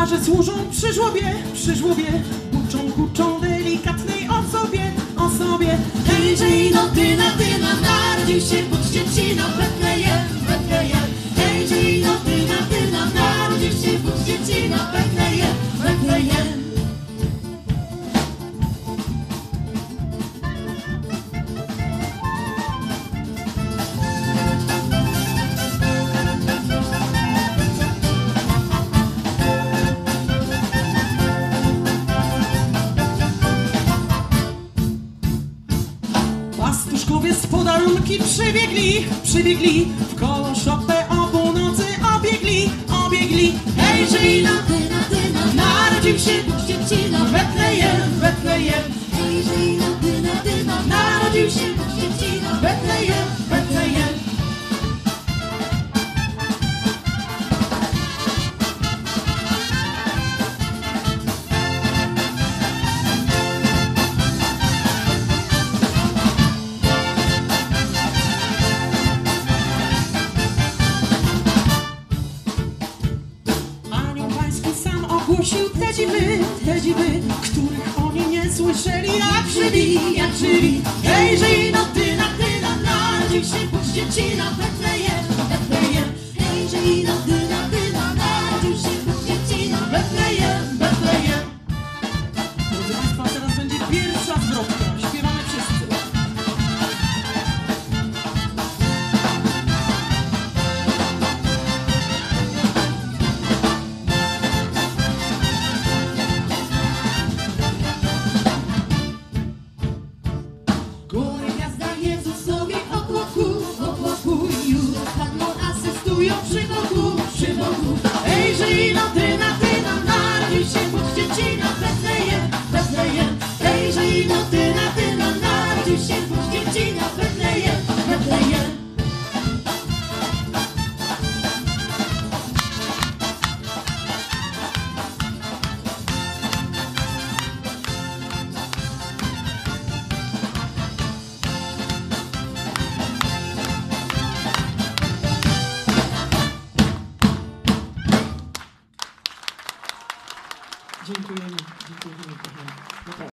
Kolarze służą przy żłobie, uczą, delikatnej osobie, Hejże ino dyna, narodził się pod Szczeciną w Betlejem, Hejże ino dyna, narodził się pod Szczeciną w Betlejem, Pastuszkowie z podarunki przybiegli, w koło szopę o północy obiegli, Hejże ino dyna, narodził się pod Szczeciną w Betlejem, Hejże ino dyna, narodził się pod Szczeciną w Betlejem, Głosił te dziwy, których oni nie słyszeli, jak żyli, Hejże ino dyna, narodził się pod Szczeciną w Betlejem.